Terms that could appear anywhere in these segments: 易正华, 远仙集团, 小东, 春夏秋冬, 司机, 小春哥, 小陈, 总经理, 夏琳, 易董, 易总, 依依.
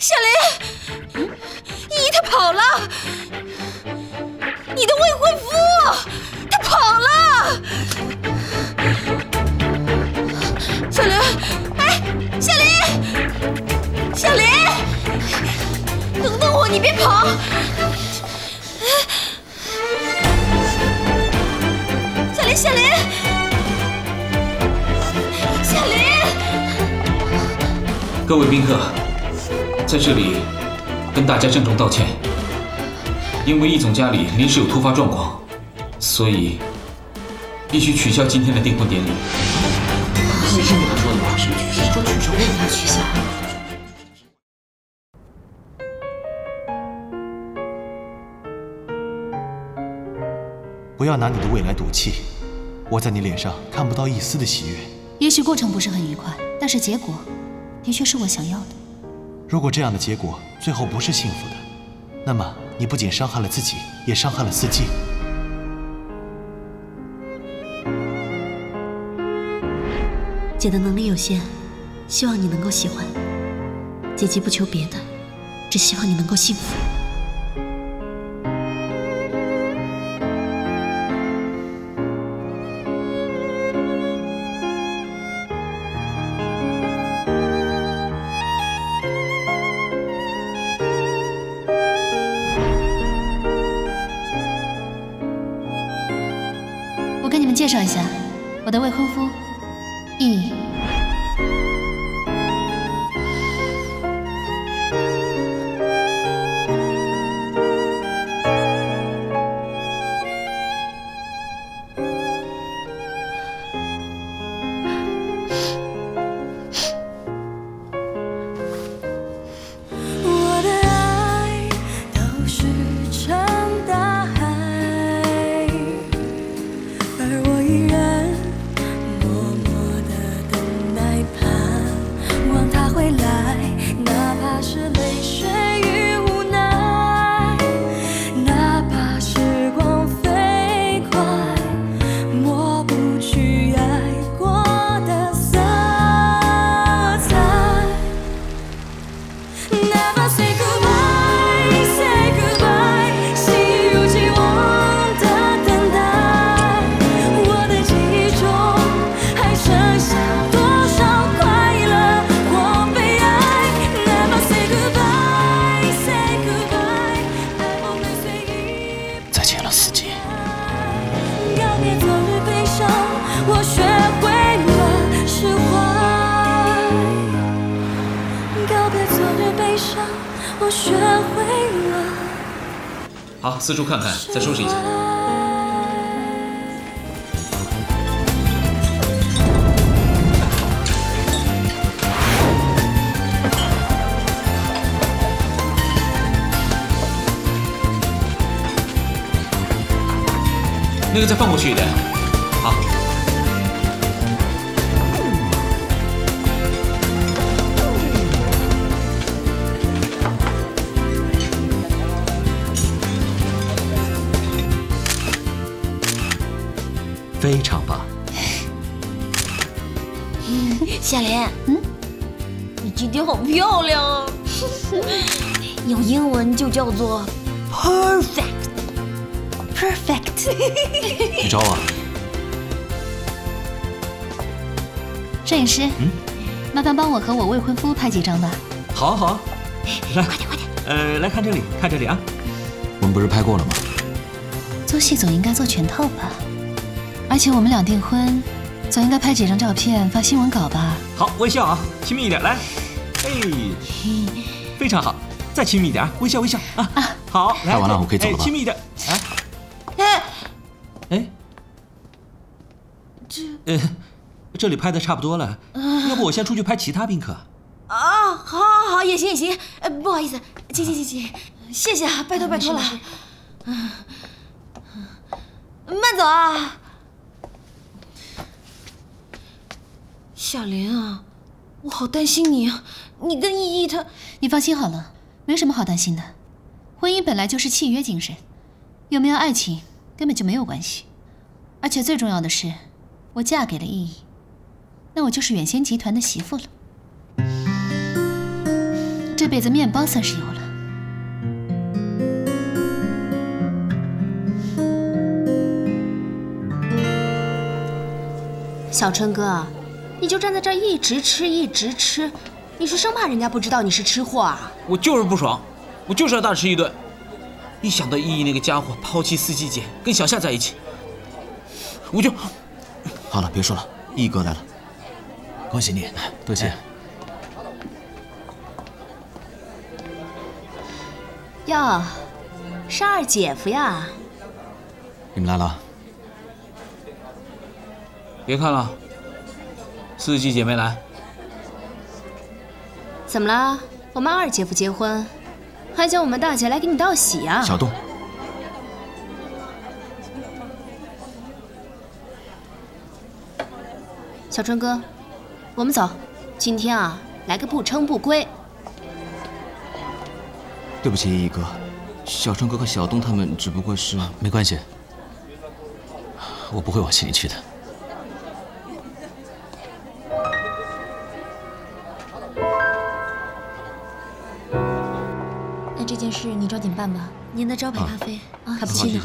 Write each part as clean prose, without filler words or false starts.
夏琳，依依她跑了，你的未婚夫他跑了。夏琳，哎，夏琳，夏琳，等等我，你别跑。 夏琳，夏琳，各位宾客，在这里跟大家郑重道歉，因为易总家里临时有突发状况，所以必须取消今天的订婚典礼。是这么说的吗？说取消为什么取消？ 不要拿你的未来赌气，我在你脸上看不到一丝的喜悦。也许过程不是很愉快，但是结果的确是我想要的。如果这样的结果最后不是幸福的，那么你不仅伤害了自己，也伤害了司机。姐的能力有限，希望你能够喜欢。姐姐不求别的，只希望你能够幸福。 介绍一下，我的未婚夫，依依。我的爱都是场大海，而我。 我学会了。好，四处看看，再收拾一下。那个再放过去一点，好。 非常棒，夏琳，你今天好漂亮啊！用英文就叫做 perfect。你找我？摄影师，麻烦帮我和我未婚夫拍几张吧。好啊好啊，来，快点快点。来看这里，看这里啊。我们不是拍过了吗？做戏总应该做全套吧。 而且我们俩订婚，总应该拍几张照片发新闻稿吧？好，微笑啊，亲密一点，来，哎，非常好，再亲密一点啊，微笑微笑啊啊！好，拍完了我可以走了吧？亲密一点，哎，哎，哎，这里拍的差不多了，要不我先出去拍其他宾客？啊，好，好，好，也行也行，不好意思，请请请请，谢谢，拜托拜托了，慢走啊。 夏琳啊，我好担心你啊！你跟依依她……你放心好了，没什么好担心的。婚姻本来就是契约精神，有没有爱情根本就没有关系。而且最重要的是，我嫁给了依依，那我就是远仙集团的媳妇了。这辈子面包算是有了。 小春哥，你就站在这儿一直吃一直吃，你是生怕人家不知道你是吃货啊？我就是不爽，我就是要大吃一顿。一想到依依那个家伙抛弃四季姐跟小夏在一起，我就……好了，别说了，依依哥来了，恭喜你，多谢。哟，是二姐夫呀！你们来了。 别看了，四季姐没来。怎么了？我们二姐夫结婚，还叫我们大姐来给你道喜啊！小东，小春哥，我们走。今天啊，来个不称不归。对不起，依依哥，小春哥和小东他们只不过是……没关系，我不会往心里去的。 这件事你抓紧办吧。您的招牌咖啡还不去呢。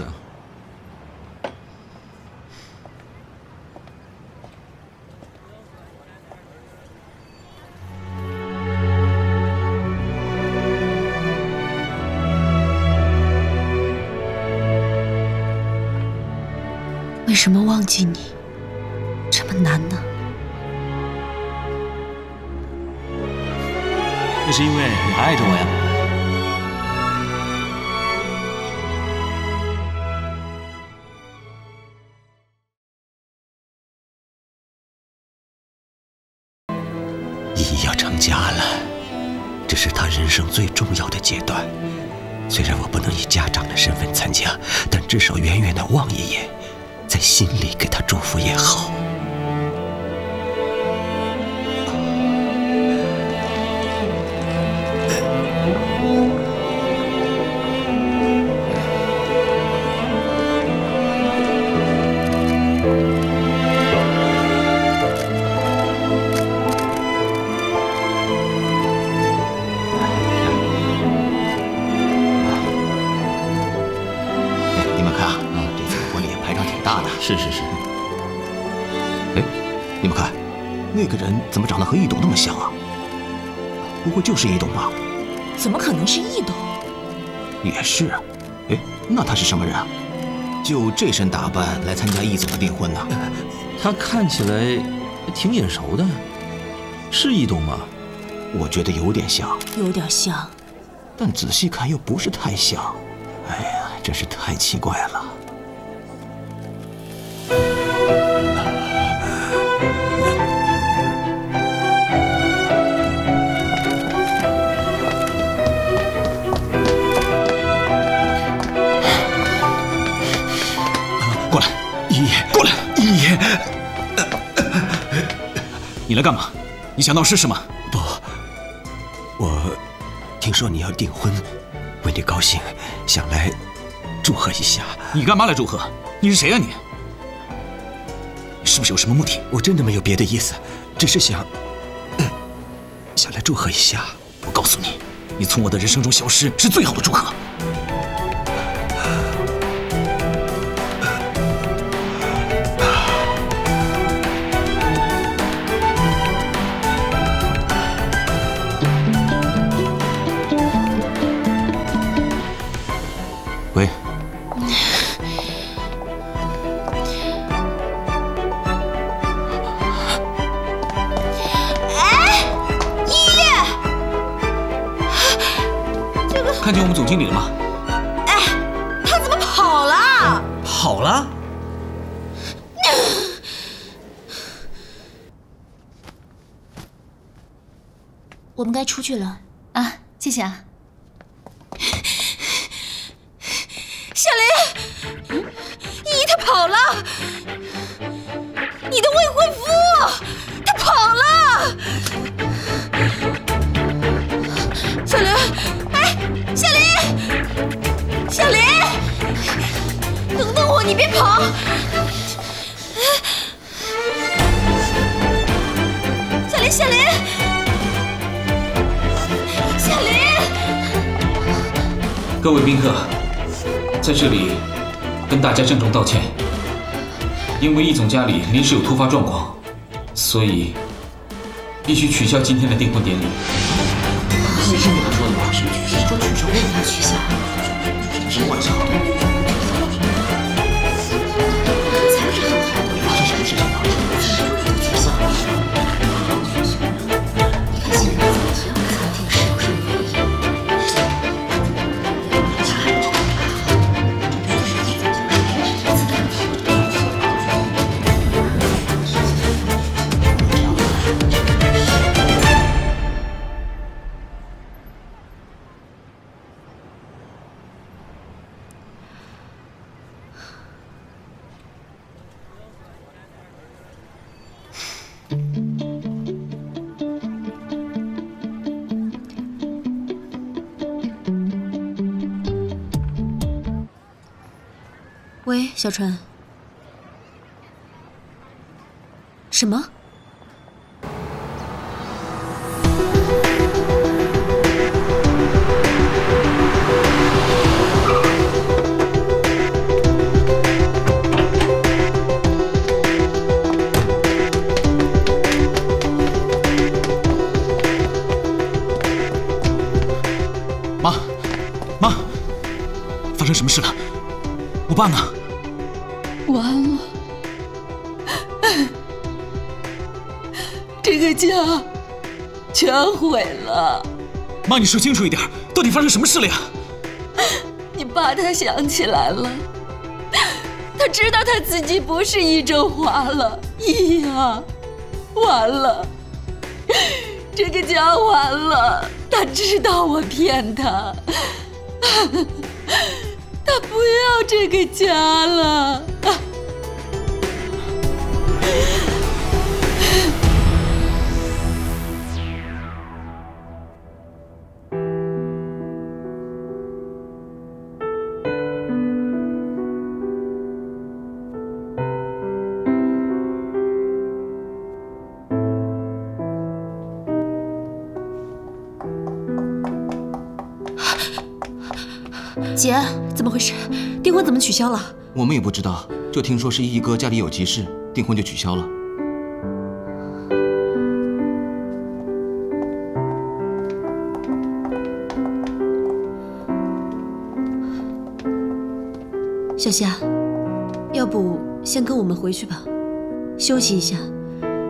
为什么忘记你这么难呢？那是因为你还爱着我呀。 人生最重要的阶段，虽然我不能以家长的身份参加，但至少远远的望一眼，在心里给他祝福也好。是是是，哎，你们看，那个人怎么长得和易董那么像啊？不会就是易董吧？怎么可能是易董？也是，哎，那他是什么人啊？就这身打扮来参加易总的订婚呢？他看起来挺眼熟的，是易董吗？我觉得有点像，有点像，但仔细看又不是太像。哎呀，真是太奇怪了。 你来干嘛？你想闹事是吗？不，我听说你要订婚，为你高兴，想来祝贺一下。你干嘛来祝贺？你是谁呀、啊、你？你是不是有什么目的？我真的没有别的意思，只是想来祝贺一下。我告诉你，你从我的人生中消失是最好的祝贺。 看见我们总经理了吗？哎，他怎么跑了？跑了？我们该出去了啊！谢谢啊，夏琳，依依她跑了，你的未婚夫他跑了，小琳。 夏琳，夏琳，等等我，你别跑！夏琳，夏琳，夏琳。各位宾客，在这里跟大家郑重道歉，因为易总家里临时有突发状况，所以必须取消今天的订婚典礼。是这么说的吗？说取消为什么取消？什么玩笑？才是好孩子，发生什么事情？ 喂，小陈，什么？妈，妈，发生什么事了？我爸呢？ 完了，这个家全毁了。妈，你说清楚一点，到底发生什么事了呀？你爸他想起来了，他知道他自己不是易正华了。易啊，完了，这个家完了。他知道我骗他，他不要这个家了。 姐，怎么回事？订婚怎么取消了？我们也不知道，就听说是一哥家里有急事，订婚就取消了。小夏，要不先跟我们回去吧，休息一下，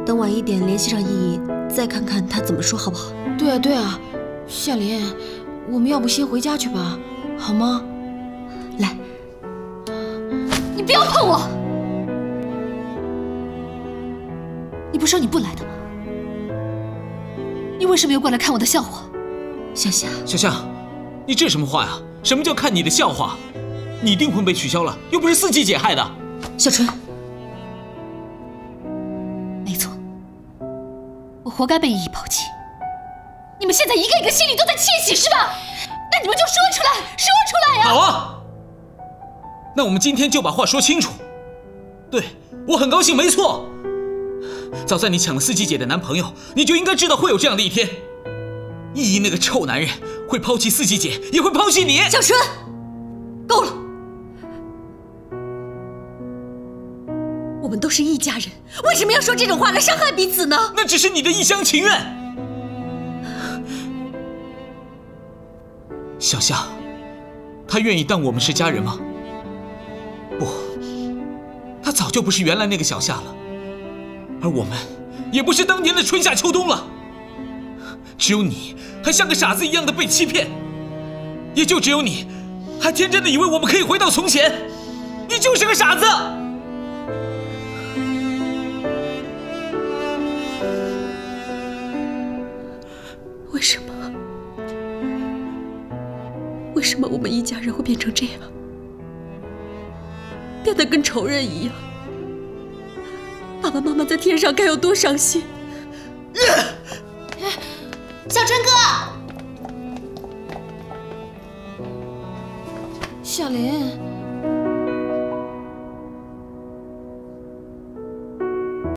等晚一点联系上依依，再看看她怎么说，好不好？对啊，对啊，夏琳，我们要不先回家去吧？ 好吗？来，你不要碰我！你不说你不来的吗？你为什么又过来看我的笑话？小夏，小夏，你这什么话呀？什么叫看你的笑话？你订婚被取消了，又不是四季姐害的。小春，没错，我活该被依依抛弃。你们现在一个一个心里都在窃喜是吧？ 那你们就说出来，说出来呀！好啊，那我们今天就把话说清楚。对，我很高兴，没错。早在你抢了四季姐的男朋友，你就应该知道会有这样的一天。依依那个臭男人会抛弃四季姐，也会抛弃你。小春，够了！我们都是一家人，为什么要说这种话来伤害彼此呢？那只是你的一厢情愿。 小夏，他愿意当我们是家人吗？不，他早就不是原来那个小夏了，而我们也不是当年的春夏秋冬了。只有你还像个傻子一样的被欺骗，也就只有你还天真的以为我们可以回到从前，你就是个傻子。为什么？ 为什么我们一家人会变成这样，变得跟仇人一样？爸爸妈妈在天上该有多伤心！小春哥，小林。